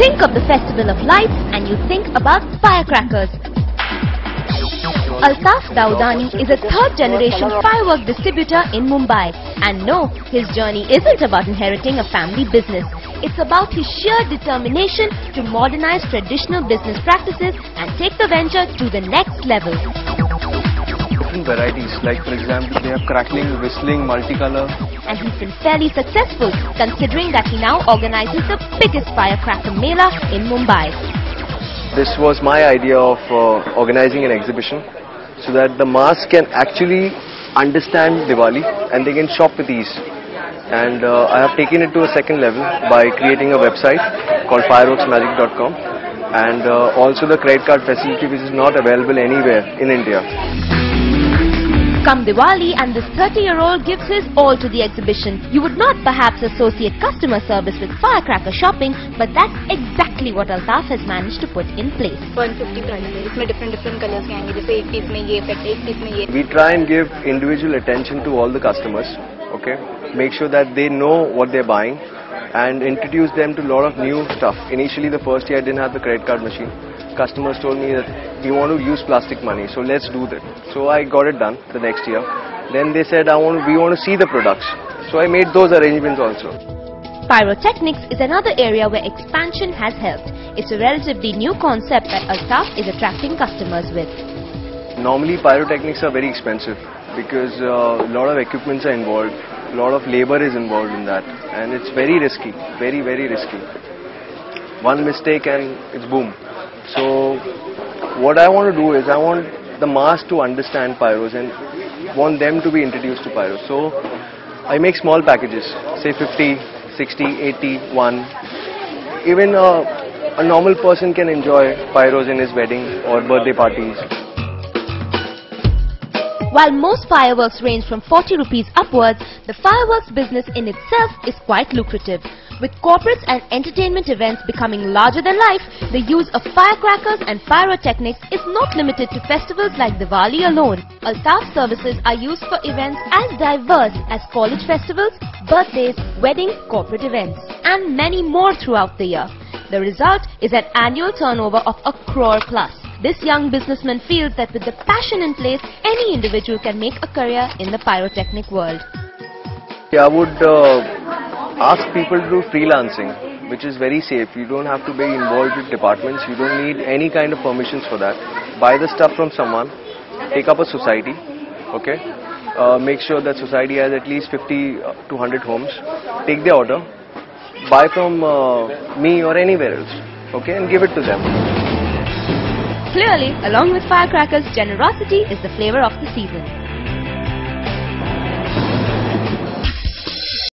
think of the Festival of Lights and you think about firecrackers. Altaf Daudani is a third-generation firework distributor in Mumbai. And no, his journey isn't about inheriting a family business. It's about his sheer determination to modernize traditional business practices and take the venture to the next level. Different varieties, like for example, they have crackling, whistling, multicolor. And he's been fairly successful, considering that he now organizes the biggest firecracker mela in Mumbai. This was my idea of organizing an exhibition so that the mass can actually understand Diwali and they can shop with ease. And I have taken it to a second level by creating a website called fireworksmagic.com and also the credit card facility, which is not available anywhere in India. Come Diwali, and this 30-year-old gives his all to the exhibition. You would not perhaps associate customer service with firecracker shopping, but that's exactly what Altaf has managed to put in place. 150 branches, different colors. We try and give individual attention to all the customers. Okay, make sure that they know what they're buying, and introduce them to a lot of new stuff. Initially, the first year I didn't have the credit card machine. Customers told me that we want to use plastic money, so let's do that. So I got it done the next year. Then they said, we want to see the products. So I made those arrangements also. Pyrotechnics is another area where expansion has helped. It's a relatively new concept that Altaf is attracting customers with. Normally pyrotechnics are very expensive because a lot of equipments are involved, a lot of labor is involved in that, and it's very risky, very, very risky. One mistake and it's boom. So what I want to do is I want the mass to understand pyros and want them to be introduced to pyros. So I make small packages, say 50, 60, 80, 1. Even a normal person can enjoy pyros in his wedding or birthday parties. While most fireworks range from 40 rupees upwards, the fireworks business in itself is quite lucrative. With corporates and entertainment events becoming larger than life, the use of firecrackers and pyrotechnics is not limited to festivals like Diwali alone. Altaf's services are used for events as diverse as college festivals, birthdays, weddings, corporate events, and many more throughout the year. The result is an annual turnover of a crore plus. This young businessman feels that with the passion in place, any individual can make a career in the pyrotechnic world. Yeah, I would ask people to do freelancing, which is very safe. You don't have to be involved with departments. You don't need any kind of permissions for that. Buy the stuff from someone, take up a society, okay? Make sure that society has at least 50 to 100 homes. Take the order, buy from me or anywhere else, okay, and give it to them. Clearly, along with firecrackers, generosity is the flavor of the season.